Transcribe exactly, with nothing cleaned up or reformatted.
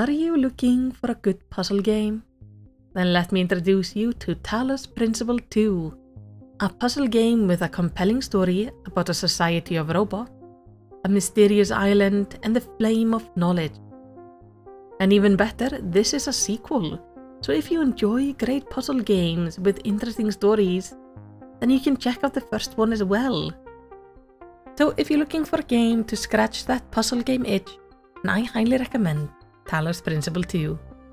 Are you looking for a good puzzle game? Then let me introduce you to Talos Principle two, a puzzle game with a compelling story about a society of robots, a mysterious island, and the flame of knowledge. And even better, this is a sequel, so if you enjoy great puzzle games with interesting stories, then you can check out the first one as well. So if you're looking for a game to scratch that puzzle game itch, then I highly recommend Talos Principle two.